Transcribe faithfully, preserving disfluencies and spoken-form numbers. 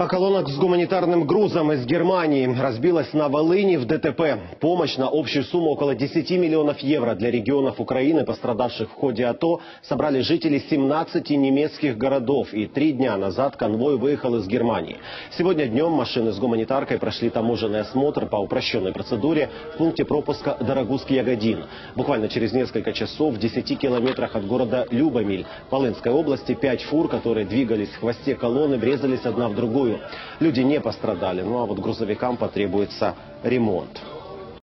А колонок с гуманитарным грузом из Германии разбилась на Волыни в ДТП. Помощь на общую сумму около десяти миллионов евро для регионов Украины, пострадавших в ходе АТО, собрали жители семнадцати немецких городов. И три дня назад конвой выехал из Германии. Сегодня днем машины с гуманитаркой прошли таможенный осмотр по упрощенной процедуре в пункте пропуска Дорогуский ягодин. Буквально через несколько часов в десяти километрах от города Любомиль Волынской области пять фур, которые двигались в хвосте колонны, врезались одна в другую. Люди не пострадали, ну а вот грузовикам потребуется ремонт.